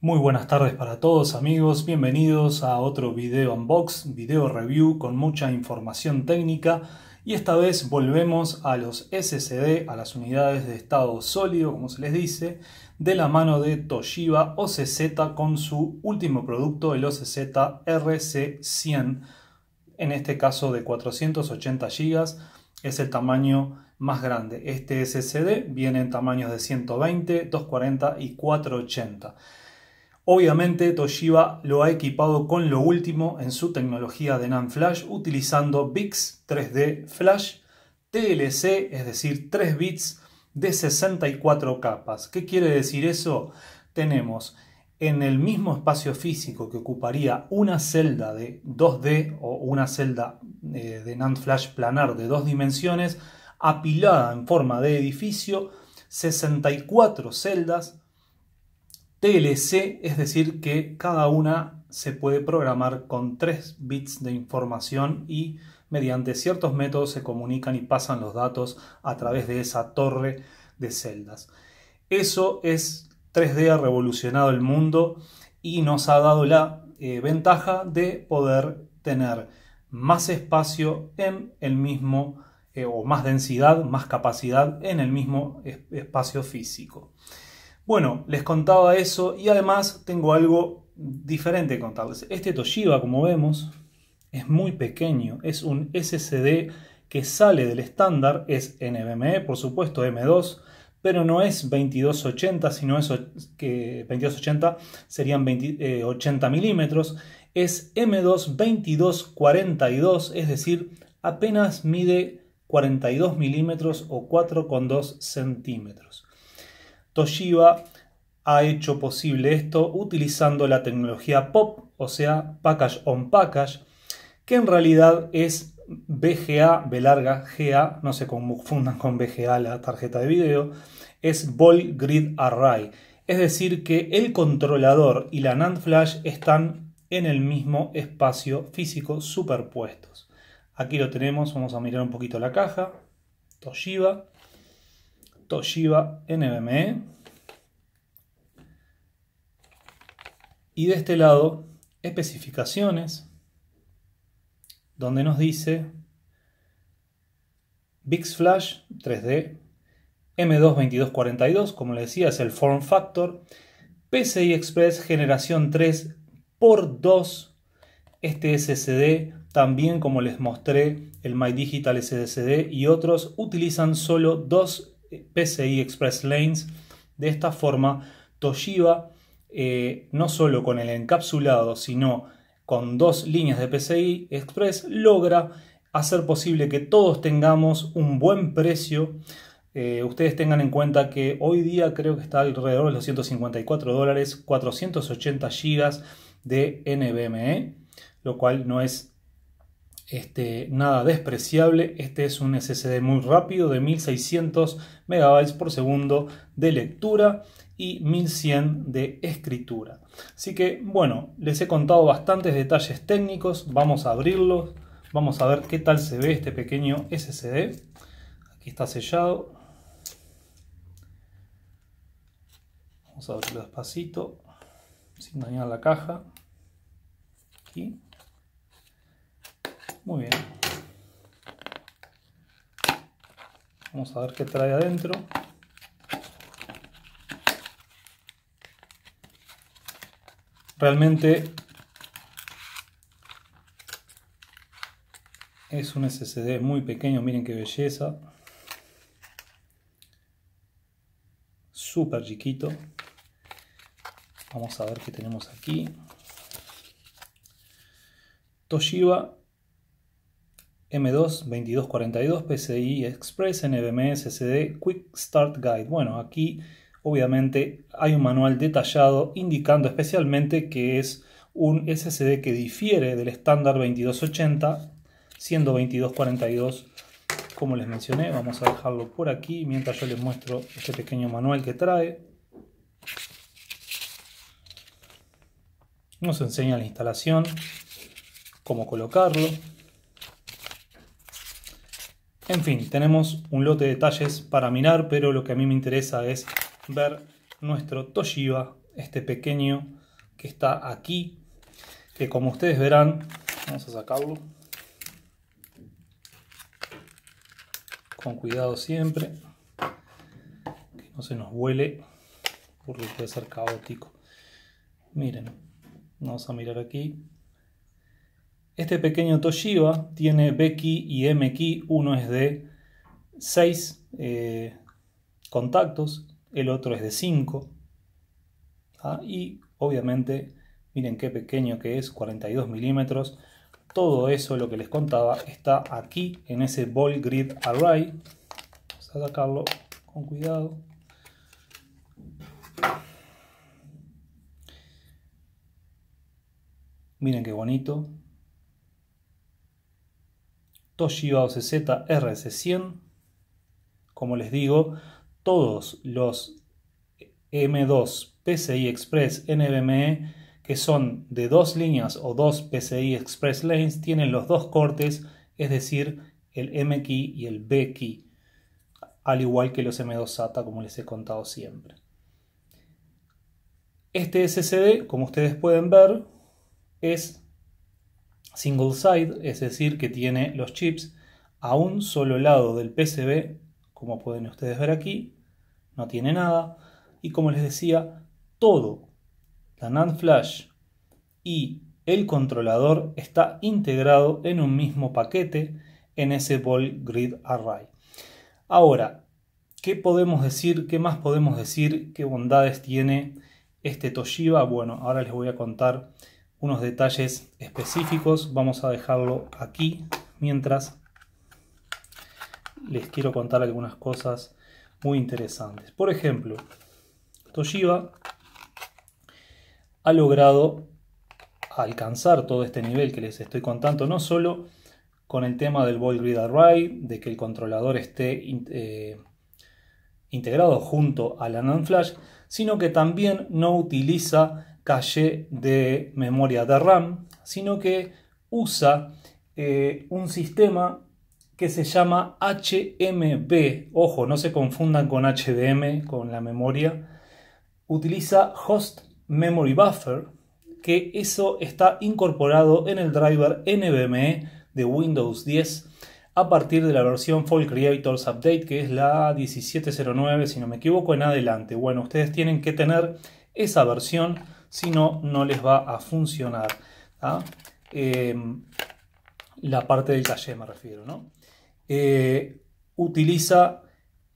Muy buenas tardes para todos amigos, bienvenidos a otro video unbox, video review con mucha información técnica y esta vez volvemos a los SSD, a las unidades de estado sólido, como se les dice, de la mano de Toshiba OCZ con su último producto, el OCZ RC100, en este caso de 480 GB, es el tamaño más grande. Este SSD viene en tamaños de 120, 240 y 480. Obviamente Toshiba lo ha equipado con lo último en su tecnología de NAND Flash utilizando BiCS 3D Flash TLC, es decir 3 bits de 64 capas. ¿Qué quiere decir eso? Tenemos en el mismo espacio físico que ocuparía una celda de 2D o una celda de NAND Flash planar de 2 dimensiones apilada en forma de edificio, 64 celdas TLC, es decir que cada una se puede programar con 3 bits de información y mediante ciertos métodos se comunican y pasan los datos a través de esa torre de celdas. Eso es 3D, ha revolucionado el mundo y nos ha dado la ventaja de poder tener más espacio en el mismo o más densidad, más capacidad en el mismo espacio físico. Bueno, les contaba eso y además tengo algo diferente que contarles. Este Toshiba, como vemos, es muy pequeño. Es un SSD que sale del estándar, es NVMe, por supuesto, M.2, pero no es 2280, sino es que 2280 serían 80 milímetros. Es M.2 2242, es decir, apenas mide 42 milímetros o 4,2 centímetros. Toshiba ha hecho posible esto utilizando la tecnología POP, o sea, Package on Package, que en realidad es BGA, B larga GA, no se confundan con BGA la tarjeta de video, es Ball Grid Array. Es decir que el controlador y la NAND Flash están en el mismo espacio físico superpuestos. Aquí lo tenemos, vamos a mirar un poquito la caja, Toshiba NVMe, y de este lado especificaciones, donde nos dice BiCS Flash 3D, M22242, como le decía, es el form factor, PCI Express generación 3x2, este SSD también, como les mostré, el My Digital SSD y otros utilizan solo 2 PCI Express Lanes. De esta forma Toshiba no solo con el encapsulado sino con 2 líneas de PCI Express logra hacer posible que todos tengamos un buen precio. Ustedes tengan en cuenta que hoy día creo que está alrededor de los $154, 480 GB de NVMe, lo cual no es nada despreciable. Este es un SSD muy rápido de 1600 MB por segundo de lectura y 1100 de escritura. Así que bueno, les he contado bastantes detalles técnicos. Vamos a abrirlos, vamos a ver qué tal se ve este pequeño SSD. Aquí está sellado. Vamos a abrirlo despacito, sin dañar la caja. Aquí. Muy bien, vamos a ver qué trae adentro. Realmente es un SSD muy pequeño, miren qué belleza. Súper chiquito. Vamos a ver qué tenemos aquí. Toshiba M2 2242 PCI Express NVMe SSD Quick Start Guide. Bueno, aquí obviamente hay un manual detallado indicando especialmente que es un SSD que difiere del estándar 2280, siendo 2242 como les mencioné. Vamos a dejarlo por aquí mientras yo les muestro este pequeño manual que trae. Nos enseña la instalación, cómo colocarlo. En fin, tenemos un lote de detalles para mirar, pero lo que a mí me interesa es ver nuestro Toshiba este pequeño que está aquí, que como ustedes verán, vamos a sacarlo con cuidado siempre, que no se nos vuele porque puede ser caótico. Miren, vamos a mirar aquí. Este pequeño Toshiba tiene B-Key y M-Key. Uno es de 6 contactos, el otro es de 5. Y obviamente, miren qué pequeño que es, 42 milímetros. Todo eso, lo que les contaba, está aquí en ese Ball Grid Array. Vamos a sacarlo con cuidado. Miren qué bonito. Toshiba OCZ RC100, como les digo, todos los M.2 PCI Express NVMe que son de 2 líneas o 2 PCI Express Lanes tienen los dos cortes, es decir, el M-Key y el B-Key, al igual que los M.2 ATA, como les he contado siempre. Este SSD, como ustedes pueden ver, es single side, es decir, que tiene los chips a un solo lado del PCB, como pueden ustedes ver aquí, no tiene nada. Y como les decía, todo, la NAND Flash y el controlador está integrado en un mismo paquete en ese Ball Grid Array. Ahora, ¿qué podemos decir? ¿Qué más podemos decir? ¿Qué bondades tiene este Toshiba? Bueno, ahora les voy a contar unos detalles específicos. Vamos a dejarlo aquí mientras les quiero contar algunas cosas muy interesantes. Por ejemplo, Toshiba ha logrado alcanzar todo este nivel que les estoy contando, no solo con el tema del Ball Grid Array, de que el controlador esté integrado junto a la NAND Flash, sino que también no utiliza caché de memoria DRAM, sino que usa un sistema que se llama HMB. Ojo, no se confundan con HDM, con la memoria. Utiliza Host Memory Buffer, que eso está incorporado en el driver NVMe de Windows 10 a partir de la versión Fall Creators Update, que es la 1709, si no me equivoco, en adelante. Bueno, ustedes tienen que tener esa versión, si no, no les va a funcionar. La parte del caché me refiero, ¿no? Utiliza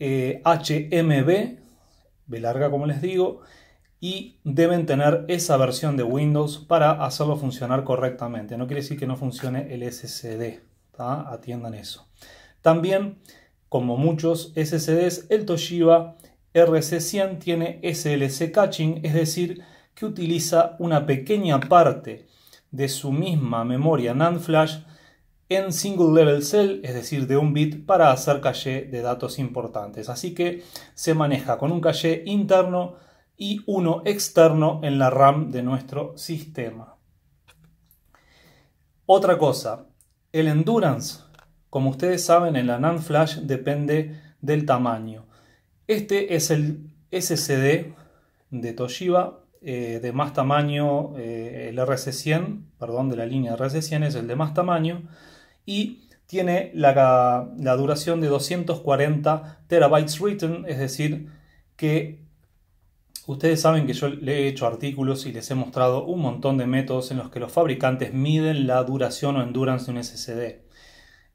HMB, B larga como les digo, y deben tener esa versión de Windows para hacerlo funcionar correctamente. No quiere decir que no funcione el SSD, ¿tá? Atiendan eso. También, como muchos SSDs, el Toshiba RC100 tiene SLC caching, es decir, que utiliza una pequeña parte de su misma memoria NAND Flash en single level cell, es decir, de 1 bit, para hacer caché de datos importantes. Así que se maneja con un caché interno y uno externo en la RAM de nuestro sistema. Otra cosa, el endurance, como ustedes saben, en la NAND Flash depende del tamaño. Este es el SSD de Toshiba de más tamaño, el RC100, perdón, de la línea RC100 es el de más tamaño y tiene la duración de 240 TeraBytes Written, es decir, que ustedes saben que yo le he hecho artículos y les he mostrado un montón de métodos en los que los fabricantes miden la duración o endurance de un SSD.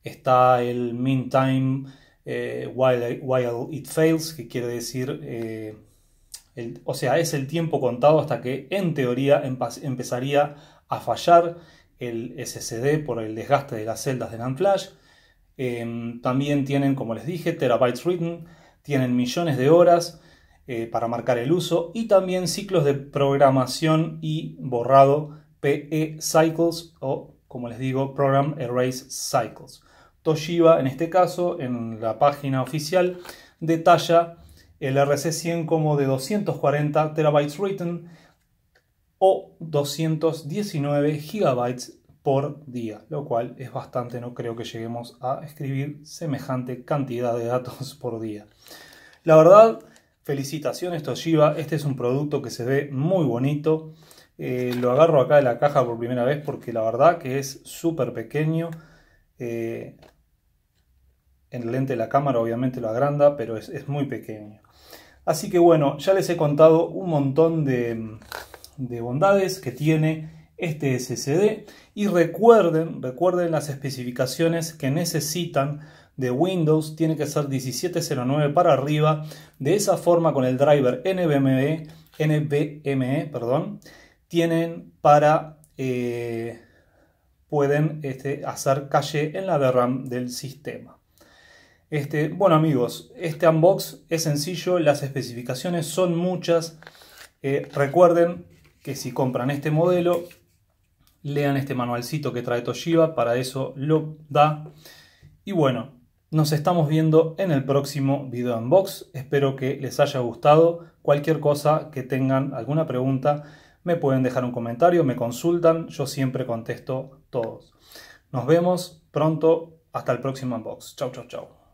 Está el mean time while it fails, que quiere decir es el tiempo contado hasta que en teoría empezaría a fallar el SSD por el desgaste de las celdas de NAND Flash. También tienen, como les dije, terabytes written, tienen millones de horas para marcar el uso y también ciclos de programación y borrado PE Cycles o, como les digo, Program Erase Cycles. Toshiba, en este caso, en la página oficial, detalla el RC100 como de 240 terabytes written o 219 gigabytes por día, lo cual es bastante. No creo que lleguemos a escribir semejante cantidad de datos por día. La verdad, Felicitaciones Toshiba, este es un producto que se ve muy bonito. Lo agarro acá de la caja por primera vez porque la verdad que es súper pequeño. El lente de la cámara obviamente lo agranda, pero es muy pequeño. Así que bueno, ya les he contado un montón de bondades que tiene este SSD. Y recuerden las especificaciones que necesitan de Windows. Tiene que ser 1709 para arriba. De esa forma, con el driver NVMe, tienen para pueden hacer cache en la DRAM del sistema. Bueno amigos, este unbox es sencillo, las especificaciones son muchas. Recuerden que si compran este modelo, lean este manualcito que trae Toshiba, para eso lo da. Y bueno, nos estamos viendo en el próximo video unbox. Espero que les haya gustado. Cualquier cosa que tengan, alguna pregunta, me pueden dejar un comentario, me consultan, yo siempre contesto todos. Nos vemos pronto, hasta el próximo unbox. Chau, chau, chau.